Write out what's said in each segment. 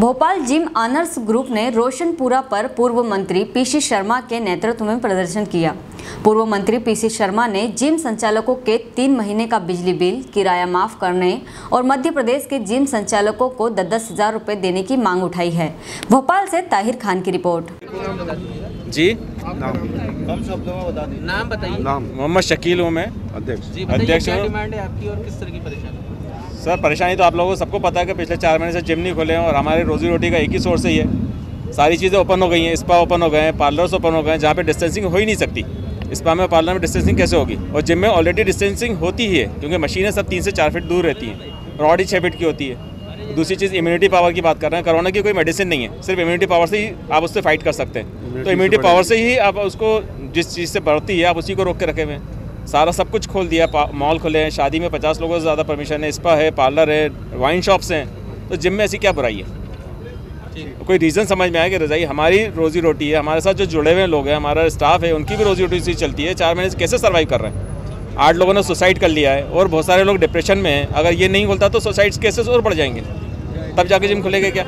Bhopal gym honours group ने रोशनपुरा पर पूर्व मंत्री पी सी शर्मा के नेतृत्व में प्रदर्शन किया। पूर्व मंत्री पी सी शर्मा ने जिम संचालकों के 3 महीने का बिजली बिल, किराया माफ़ करने और मध्य प्रदेश के जिम संचालकों को 10-10 हज़ार रुपये देने की मांग उठाई है। भोपाल से ताहिर खान की रिपोर्ट। जी नाम शब्दों में बता दें। नाम बताइए। नाम मोहम्मद शकील हूँ, मैं अध्यक्ष। क्या डिमांड है आपकी और किस तरह की परेशानी? सर परेशानी तो आप लोगों को सबको पता है कि पिछले 4 महीने से जिम नहीं खुले हैं और हमारे रोजी रोटी का एक ही सोर्स ही है। सारी चीज़ें ओपन हो गई हैं, स्पा ओपन हो गए हैं, पार्लर्स ओपन हो गए हैं, जहाँ पे डिस्टेंसिंग हो ही नहीं सकती। स्पा में पार्लर में डिस्टेंसिंग कैसे होगी? और जिम में ऑलरेडी डिस्टेंसिंग होती ही है क्योंकि मशीनें सब 3 से 4 फीट दूर रहती हैं, रॉड ही 6 फीट की होती है। दूसरी चीज़ इम्यूनिटी पावर की बात कर रहे हैं। कोरोना की कोई मेडिसिन नहीं है, सिर्फ इम्यूनिटी पावर से ही आप उससे फाइट कर सकते हैं। तो इम्यूनिटी पावर से ही आप उसको जिस चीज़ से बढ़ती है आप उसी को रोक के रखे हुए हैं। सारा सब कुछ खोल दिया, मॉल खुले हैं, शादी में 50 लोगों से ज़्यादा परमिशन है, स्पा है, पार्लर है, वाइन शॉप्स हैं, तो जिम में ऐसी क्या बुराई है? कोई रीज़न समझ में आया कि रजाई हमारी रोज़ी रोटी है, हमारे साथ जो जुड़े हुए लोग हैं, हमारा स्टाफ है, उनकी भी रोज़ी रोटी से चलती है। 4 महीने से कैसे सर्वाइव कर रहे हैं? 8 लोगों ने सुसाइड कर लिया है और बहुत सारे लोग डिप्रेशन में हैं। अगर ये नहीं खुलता तो सुसाइड केसेस और बढ़ जाएंगे, तब जाके जिम खुलेगा क्या?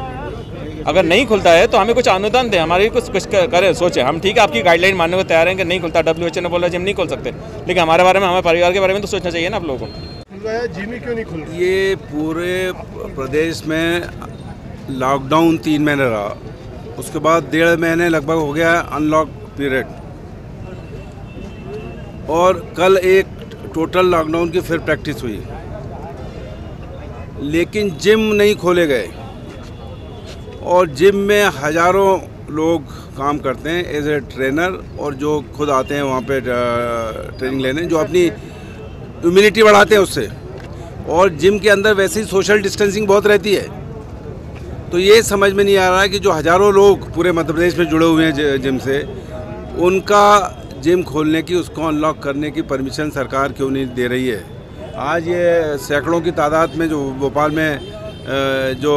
अगर नहीं खुलता है तो हमें कुछ अनुदान दें, हमारे कुछ करें, सोचें हम। ठीक है, आपकी गाइडलाइन मानने को तैयार हैं कि नहीं खुलता। WHO ने बोला जिम नहीं खोल सकते, लेकिन हमारे बारे में, हमारे परिवार के बारे में तो सोचना चाहिए ना आप लोगों को। जिम ही क्यों नहीं खुल? ये पूरे प्रदेश में लॉकडाउन 3 महीने रहा, उसके बाद 1.5 महीने लगभग हो गया अनलॉक पीरियड, और कल एक टोटल लॉकडाउन की फिर प्रैक्टिस हुई, लेकिन जिम नहीं खोले गए। और जिम में हज़ारों लोग काम करते हैं एज ए ट्रेनर, और जो खुद आते हैं वहाँ पे ट्रेनिंग लेने, जो अपनी इम्यूनिटी बढ़ाते हैं उससे। और जिम के अंदर वैसे ही सोशल डिस्टेंसिंग बहुत रहती है। तो ये समझ में नहीं आ रहा है कि जो हज़ारों लोग पूरे मध्य प्रदेश में जुड़े हुए हैं जिम से, उनका जिम खोलने की, उसको अनलॉक करने की परमिशन सरकार क्यों नहीं दे रही है। आज ये सैकड़ों की तादाद में जो भोपाल में जो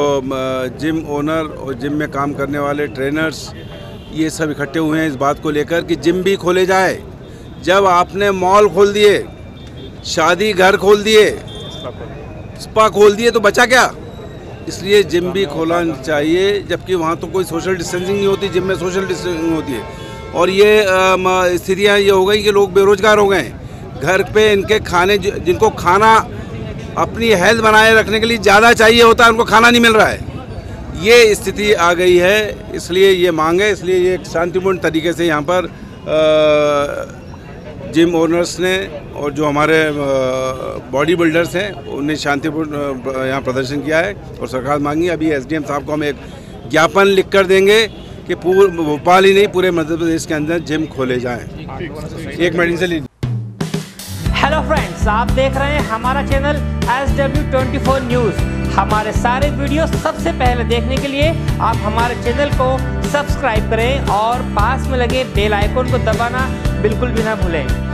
जिम ओनर और जिम में काम करने वाले ट्रेनर्स ये सब इकट्ठे हुए हैं इस बात को लेकर कि जिम भी खोले जाए। जब आपने मॉल खोल दिए, शादी घर खोल दिए, स्पा खोल दिए, तो बचा क्या? इसलिए जिम भी खोला चाहिए, जबकि वहाँ तो कोई सोशल डिस्टेंसिंग नहीं होती, जिम में सोशल डिस्टेंसिंग होती है। और ये स्थितियाँ ये हो गई कि लोग बेरोजगार हो गए, घर पे इनके खाने, जिनको खाना अपनी हेल्थ बनाए रखने के लिए ज़्यादा चाहिए होता है, उनको खाना नहीं मिल रहा है। ये स्थिति आ गई है, इसलिए ये मांग है। इसलिए ये एक शांतिपूर्ण तरीके से यहाँ पर जिम ओनर्स ने और जो हमारे बॉडी बिल्डर्स हैं उन्होंने शांतिपूर्ण यहाँ प्रदर्शन किया है। और सरकार मांगी, अभी SDM साहब को हम एक ज्ञापन लिख कर देंगे कि पूरे भोपाल ही नहीं, पूरे मध्य प्रदेश के अंदर जिम खोले जाएँ। एक मिनट से लीजिए। हेलो फ्रेंड्स, आप देख रहे हैं हमारा चैनल SW 24 News। हमारे सारे वीडियो सबसे पहले देखने के लिए आप हमारे चैनल को सब्सक्राइब करें और पास में लगे बेल आइकन को दबाना बिल्कुल भी ना भूलें।